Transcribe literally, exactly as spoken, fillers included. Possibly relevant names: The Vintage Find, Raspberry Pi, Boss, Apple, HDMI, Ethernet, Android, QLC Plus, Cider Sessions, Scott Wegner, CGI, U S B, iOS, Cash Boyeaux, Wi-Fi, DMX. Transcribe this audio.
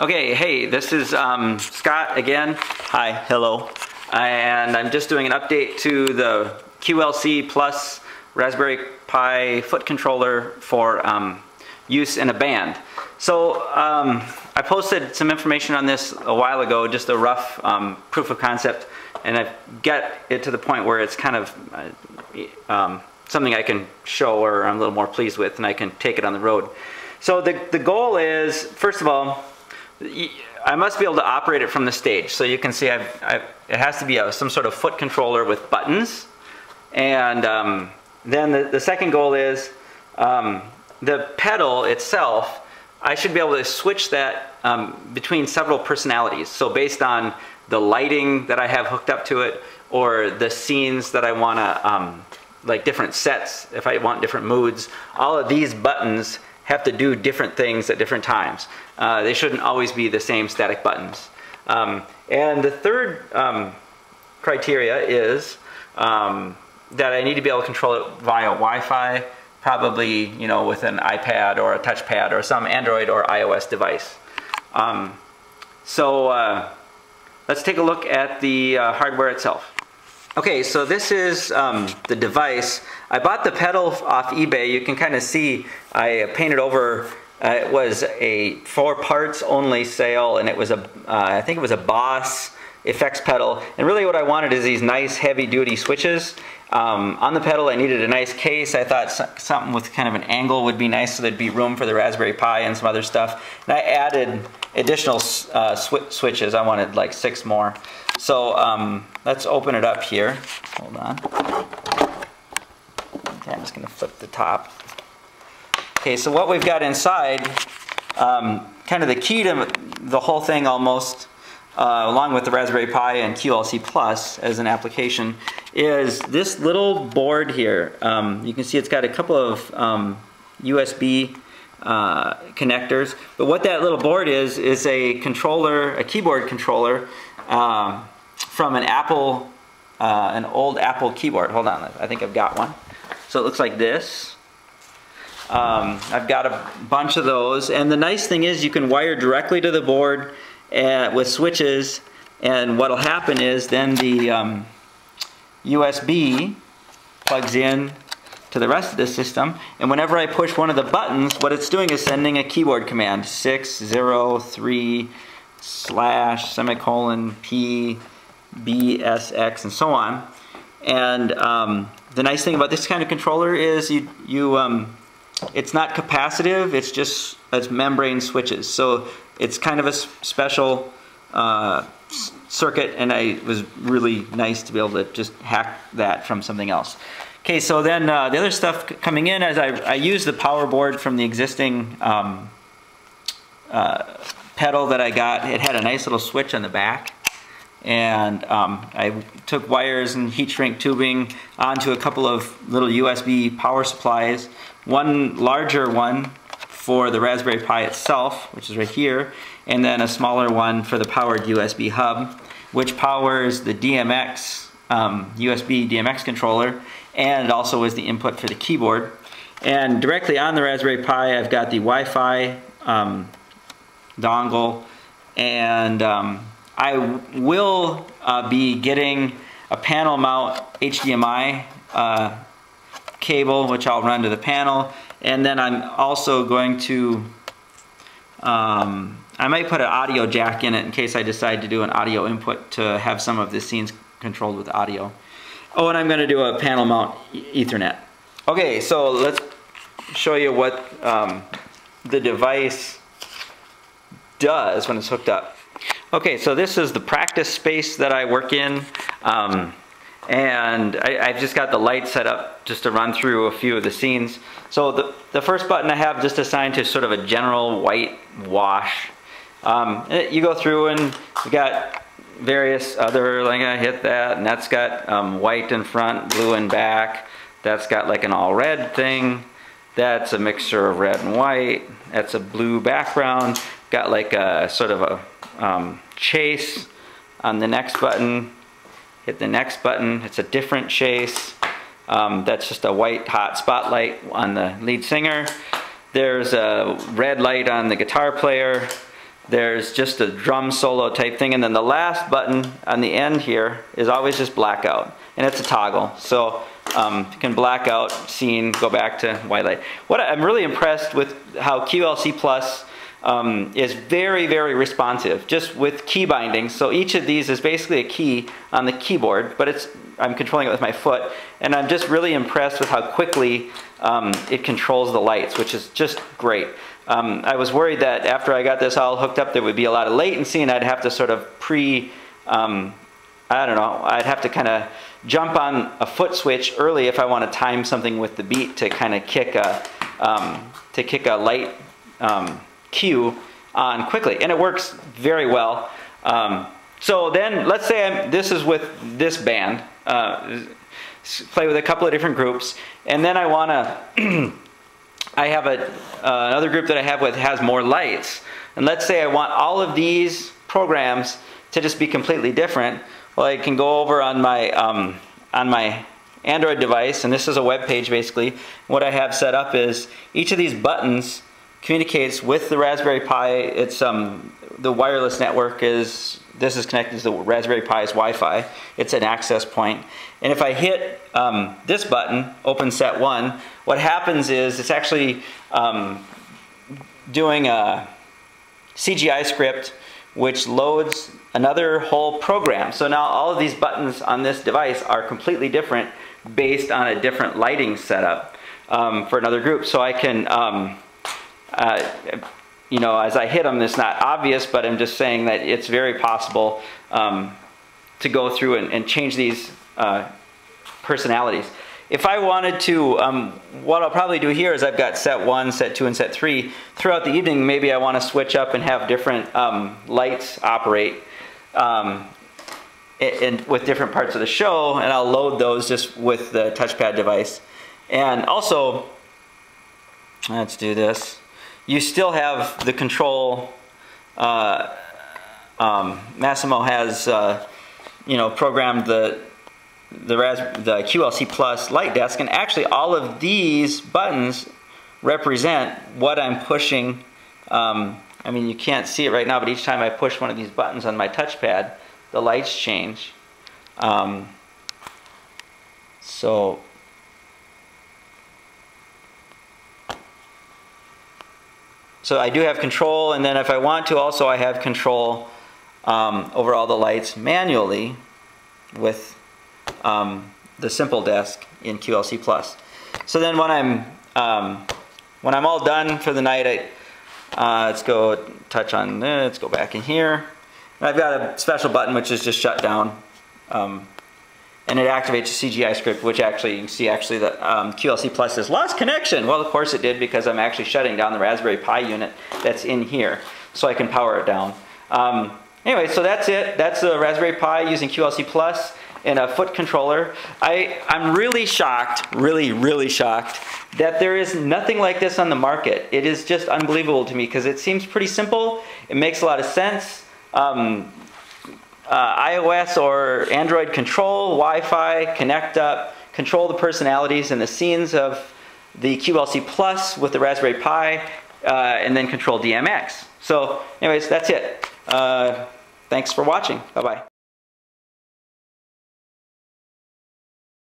Okay, hey, this is um, Scott again. Hi, hello. And I'm just doing an update to the Q L C Plus Raspberry Pi foot controller for um, use in a band. So um, I posted some information on this a while ago, just a rough um, proof of concept, and I've got it to the point where it's kind of uh, um, something I can show or I'm a little more pleased with, and I can take it on the road. So the, the goal is, first of all, I must be able to operate it from the stage. So you can see I've, I've, it has to be a, some sort of foot controller with buttons. And um, then the, the second goal is um, the pedal itself, I should be able to switch that um, between several personalities. So based on the lighting that I have hooked up to it, or the scenes that I want to, um, like different sets, if I want different moods, all of these buttons have to do different things at different times. Uh, they shouldn't always be the same static buttons. Um, and the third um, criteria is um, that I need to be able to control it via Wi-Fi, probably you know with an iPad or a touchpad or some Android or iOS device. Um, so uh, let's take a look at the uh, hardware itself. Okay, so this is um, the device. I bought the pedal off eBay. You can kind of see I painted over, uh, it was a four parts only sale, and it was a, uh, I think it was a Boss effects pedal. And really what I wanted is these nice heavy duty switches. Um, on the pedal I needed a nice case. I thought so something with kind of an angle would be nice so there'd be room for the Raspberry Pi and some other stuff. And I added additional uh, sw switches. I wanted like six more. So um, let's open it up here. Hold on. Okay, I'm just gonna flip the top. Okay, so what we've got inside, um, kind of the key to the whole thing almost, uh, along with the Raspberry Pi and Q L C Plus as an application, is this little board here. Um, you can see it's got a couple of um, U S B uh, connectors, but what that little board is, is a controller, a keyboard controller, Um, from an Apple, uh, an old Apple keyboard. Hold on, I think I've got one. So it looks like this. Um, I've got a bunch of those, and the nice thing is you can wire directly to the board uh, with switches, and what'll happen is then the um, U S B plugs in to the rest of the system, and whenever I push one of the buttons, what it's doing is sending a keyboard command, six zero three slash semicolon P B S X and so on. And um, the nice thing about this kind of controller is you you um, it's not capacitive. It's just it's membrane switches. So it's kind of a special uh, circuit. And I, it was really nice to be able to just hack that from something else. Okay. So then uh, the other stuff coming in as I I use the power board from the existing. Um, uh, pedal that I got. It had a nice little switch on the back, and um, I took wires and heat shrink tubing onto a couple of little U S B power supplies, one larger one for the Raspberry Pi itself, which is right here, and then a smaller one for the powered U S B hub, which powers the D M X, um, U S B D M X controller, and it also is the input for the keyboard. And directly on the Raspberry Pi I've got the Wi-Fi um, dongle, and um, I will uh, be getting a panel mount H D M I uh, cable, which I'll run to the panel, and then I'm also going to, um, I might put an audio jack in it in case I decide to do an audio input to have some of the scenes controlled with audio. Oh, and I'm going to do a panel mount Ethernet. Okay, so let's show you what um, the device does when it's hooked up. Okay, so this is the practice space that I work in, um, and I, I've just got the light set up just to run through a few of the scenes. So the, the first button I have just assigned to sort of a general white wash. Um, you go through and you got various other, like I hit that, and that's got um, white in front, blue in back. That's got like an all red thing. That's a mixture of red and white. That's a blue background. Got like a sort of a um, chase on the next button. Hit the next button, it's a different chase. Um, that's just a white hot spotlight on the lead singer. There's a red light on the guitar player. There's just a drum solo type thing, and then the last button on the end here is always just blackout, and it's a toggle. So um, you can black out, scene, go back to white light. What I'm really impressed with how Q L C Plus um, is very, very responsive, just with key bindings. So each of these is basically a key on the keyboard, but it's I'm controlling it with my foot, and I'm just really impressed with how quickly um, it controls the lights, which is just great. Um, I was worried that after I got this all hooked up, there would be a lot of latency, and I'd have to sort of pre, um, I don't know, I'd have to kind of jump on a foot switch early if I want to time something with the beat to kind of kick a, um, to kick a light um, cue on quickly. And it works very well. Um, so then, let's say I'm, this is with this band, uh, play with a couple of different groups, and then I want to, I have a, uh, another group that I have with has more lights. And let's say I want all of these programs to just be completely different. Well, I can go over on my, um, on my Android device, and this is a web page basically. What I have set up is each of these buttons communicates with the Raspberry Pi. It's um, the wireless network is, this is connected to the Raspberry Pi's Wi-Fi. It's an access point. And if I hit um, this button, open set one, what happens is it's actually um, doing a C G I script which loads another whole program. So now all of these buttons on this device are completely different based on a different lighting setup um, for another group. So I can, um, uh, you know, as I hit them, it's not obvious, but I'm just saying that it's very possible um, to go through and, and change these Uh, personalities. If I wanted to, um, what I'll probably do here is I've got set one, set two, and set three. Throughout the evening, maybe I want to switch up and have different um, lights operate um, and, and with different parts of the show, and I'll load those just with the touchpad device. And also, let's do this. You still have the control. Uh, um, Massimo has, uh, you know, programmed the The, the Q L C Plus light desk, and actually all of these buttons represent what I'm pushing. Um, I mean, you can't see it right now, but each time I push one of these buttons on my touchpad, the lights change. Um, so, so I do have control, and then if I want to, also I have control um, over all the lights manually with Um, the simple desk in Q L C Plus. So then when I'm um, when I'm all done for the night, I, uh, let's go touch on uh, let's go back in here. And I've got a special button which is just shut down, um, and it activates a C G I script, which actually you can see actually the um, Q L C Plus has lost connection. Well, of course it did, because I'm actually shutting down the Raspberry Pi unit that's in here, so I can power it down. Um, anyway, so that's it. That's the Raspberry Pi using Q L C Plus and a foot controller. I, I'm really shocked, really, really shocked that there is nothing like this on the market. It is just unbelievable to me, because it seems pretty simple. It makes a lot of sense. Um, uh, iOS or Android control, Wi-Fi, connect up, control the personalities and the scenes of the Q L C Plus with the Raspberry Pi, uh, and then control D M X. So anyways, that's it. Uh, thanks for watching. Bye-bye.